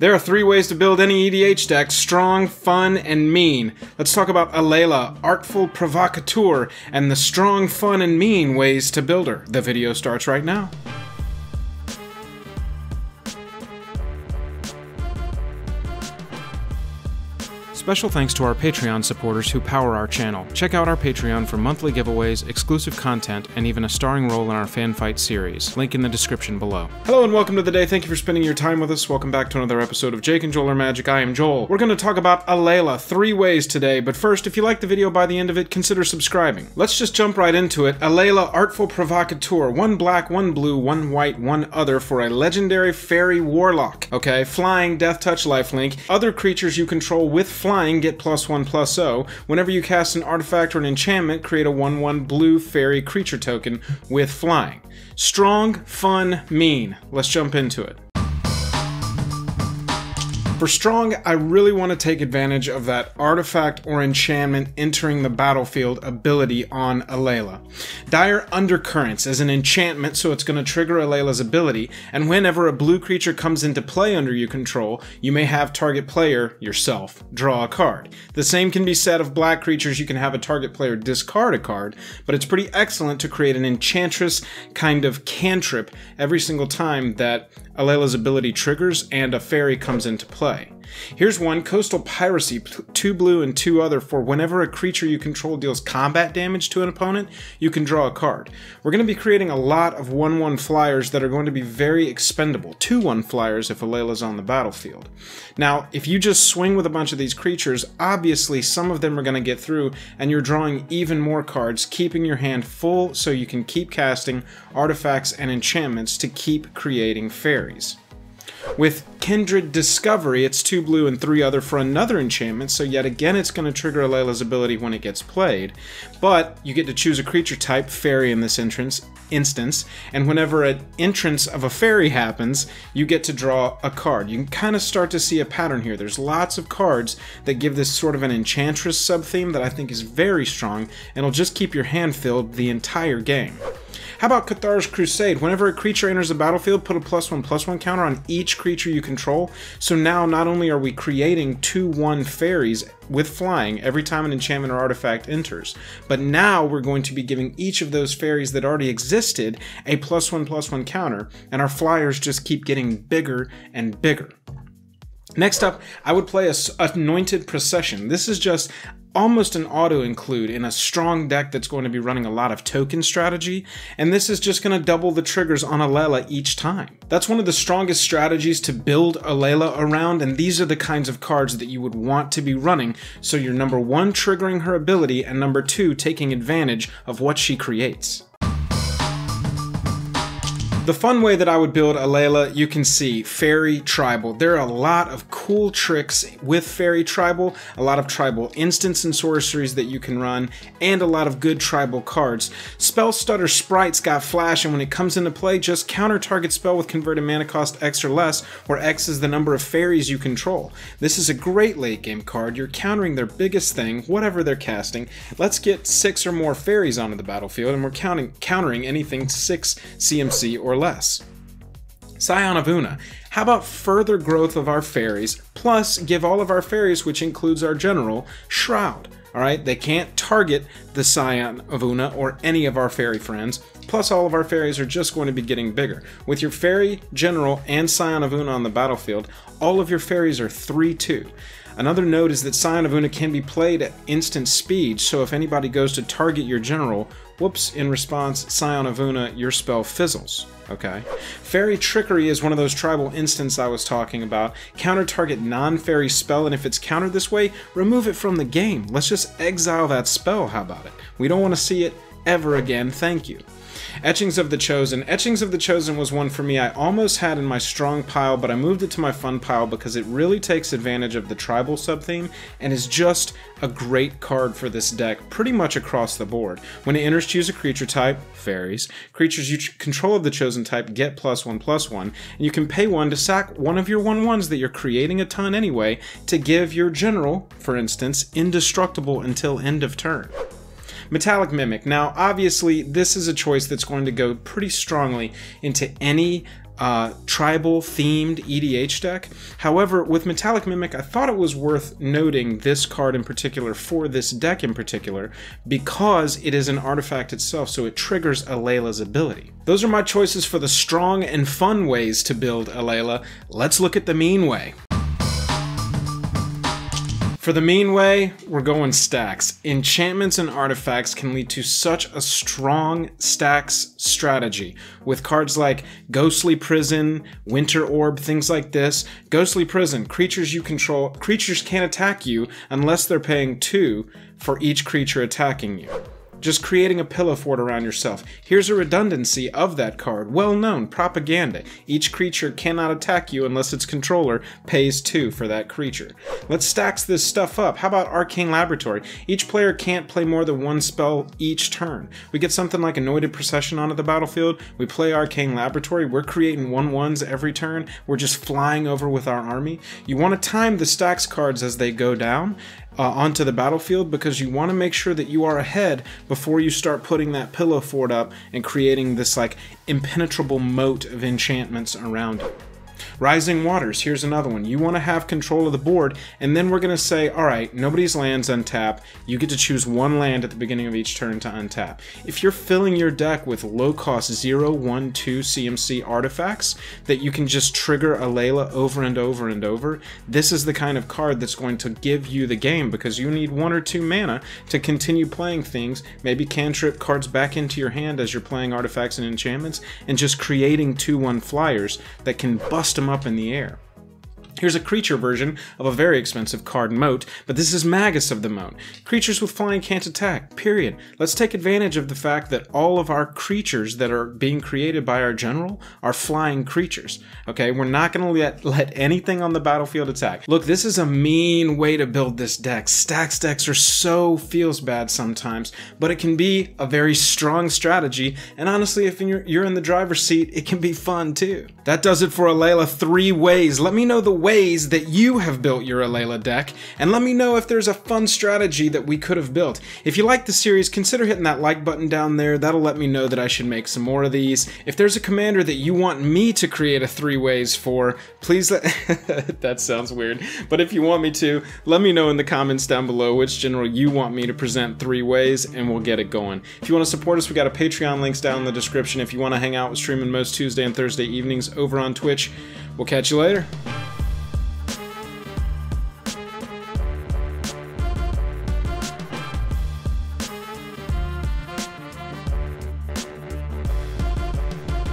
There are three ways to build any EDH deck: strong, fun, and mean. Let's talk about Alela, Artful Provocateur, and the strong, fun, and mean ways to build her. The video starts right now. Special thanks to our Patreon supporters who power our channel. Check out our Patreon for monthly giveaways, exclusive content, and even a starring role in our fanfight series. Link in the description below. Hello and welcome to the day. Thank you for spending your time with us. Welcome back to another episode of Jake and Joel are Magic. I am Joel. We're going to talk about Alela 3 ways today, but first, if you like the video by the end of it, consider subscribing. Let's just jump right into it. Alela, Artful Provocateur. 1 black, 1 blue, 1 white, 1 other for a legendary fairy warlock. Okay, flying, death touch, lifelink. Other creatures you control with flying get +1/+0. Whenever you cast an artifact or an enchantment, create a 1/1 blue fairy creature token with flying. Strong, fun, mean. Let's jump into it. For strong, I really want to take advantage of that artifact or enchantment entering the battlefield ability on Alela. Dire Undercurrents is an enchantment, so it's going to trigger Alela's ability, and whenever a blue creature comes into play under your control, you may have target player, yourself, draw a card. The same can be said of black creatures. You can have a target player discard a card, but it's pretty excellent to create an enchantress kind of cantrip every single time that Alela's ability triggers and a fairy comes into play. Here's one, Coastal Piracy, 2 blue and 2 other for whenever a creature you control deals combat damage to an opponent, you can draw a card. We're going to be creating a lot of 1/1 flyers that are going to be very expendable, 2/1 flyers if Alela's on the battlefield. Now, if you just swing with a bunch of these creatures, obviously some of them are going to get through and you're drawing even more cards, keeping your hand full so you can keep casting artifacts and enchantments to keep creating fairies. With Kindred Discovery, it's 2 blue and 3 other for another enchantment, so yet again it's going to trigger Alela's ability when it gets played, but you get to choose a creature type, fairy in this instance, and whenever an entrance of a fairy happens, you get to draw a card. You can kind of start to see a pattern here. There's lots of cards that give this sort of an enchantress sub-theme that I think is very strong, and it'll just keep your hand filled the entire game. How about Cathar's Crusade? Whenever a creature enters the battlefield, put a +1/+1 counter on each creature you control. So now not only are we creating 2/1 fairies with flying every time an enchantment or artifact enters, but now we're going to be giving each of those fairies that already existed a +1/+1 counter, and our flyers just keep getting bigger and bigger. Next up, I would play Anointed Procession. This is just almost an auto-include in a strong deck that's going to be running a lot of token strategy, and this is just going to double the triggers on Alela each time. That's one of the strongest strategies to build Alela around, and these are the kinds of cards that you would want to be running, so you're #1 triggering her ability, and #2 taking advantage of what she creates. The fun way that I would build Alela, you can see, Fairy Tribal. There are a lot of cool tricks with Fairy Tribal, a lot of tribal instants and sorceries that you can run, and a lot of good tribal cards. Spell Stutter Sprites got flash, and when it comes into play, just counter target spell with converted mana cost X or less, where X is the number of fairies you control. This is a great late game card. You're countering their biggest thing, whatever they're casting. Let's get 6 or more fairies onto the battlefield, and we're countering anything 6 CMC or less. Scion of Oona. How about further growth of our fairies, plus give all of our fairies, which includes our general, Shroud. Alright, they can't target the Scion of Oona or any of our fairy friends, plus all of our fairies are just going to be getting bigger. With your fairy, general, and Scion of Oona on the battlefield, all of your fairies are 3/2. Another note is that Scion of Oona can be played at instant speed, so if anybody goes to target your general, whoops, in response, Scion of Oona, your spell fizzles. Okay. Fairy Trickery is one of those tribal instants I was talking about. Counter target non-fairy spell, and if it's countered this way, remove it from the game. Let's just exile that spell, how about it? We don't want to see it ever again, thank you. Etchings of the Chosen. Etchings of the Chosen was one for me I almost had in my strong pile, but I moved it to my fun pile because it really takes advantage of the tribal sub-theme and is just a great card for this deck pretty much across the board. When it enters, choose a creature type, fairies. Creatures you control of the chosen type get +1/+1, and you can pay 1 to sack one of your 1/1s that you're creating a ton anyway to give your general, for instance, indestructible until end of turn. Metallic Mimic. Now, obviously, this is a choice that's going to go pretty strongly into any tribal-themed EDH deck. However, with Metallic Mimic, I thought it was worth noting this card in particular for this deck in particular, because it is an artifact itself, so it triggers Alela's ability. Those are my choices for the strong and fun ways to build Alela. Let's look at the mean way. For the mean way, we're going stacks. Enchantments and artifacts can lead to such a strong stacks strategy with cards like Ghostly Prison, Winter Orb, things like this. Ghostly Prison, creatures you control, creatures can't attack you unless they're paying 2 for each creature attacking you. Just creating a pillow fort around yourself. Here's a redundancy of that card, well-known propaganda. Each creature cannot attack you unless its controller pays 2 for that creature. Let's stack this stuff up. How about Arcane Laboratory? Each player can't play more than 1 spell each turn. We get something like Anointed Procession onto the battlefield, we play Arcane Laboratory, we're creating 1/1s every turn, we're just flying over with our army. You want to time the stacks cards as they go down, onto the battlefield, because you want to make sure that you are ahead before you start putting that pillow fort up and creating this like impenetrable moat of enchantments around it. Rising Waters, here's another one. You want to have control of the board, and then we're going to say, all right, nobody's lands untap. You get to choose 1 land at the beginning of each turn to untap. If you're filling your deck with low-cost 0, 1, 2 CMC artifacts that you can just trigger Alela over and over and over, this is the kind of card that's going to give you the game, because you need 1 or 2 mana to continue playing things, maybe cantrip cards back into your hand as you're playing artifacts and enchantments, and just creating 2/1 flyers that can bust them up in the air. Here's a creature version of a very expensive card, Moat, but this is Magus of the Moat. Creatures with flying can't attack, period. Let's take advantage of the fact that all of our creatures that are being created by our general are flying creatures. Okay, we're not going to let anything on the battlefield attack. Look, this is a mean way to build this deck. Stacks decks are so feels bad sometimes, but it can be a very strong strategy, and honestly, if you're in the driver's seat, it can be fun too. That does it for Alela 3 ways. Let me know the ways that you have built your Alela deck, and let me know if there's a fun strategy that we could have built. If you like the series, consider hitting that like button down there. That'll let me know that I should make some more of these. If there's a commander that you want me to create a 3 ways for, please let that sounds weird, but if you want me to, let me know in the comments down below which general you want me to present 3 ways, and we'll get it going. If you want to support us, we got a Patreon links down in the description. If you want to hang out with streaming most Tuesday and Thursday evenings over on Twitch, we'll catch you later.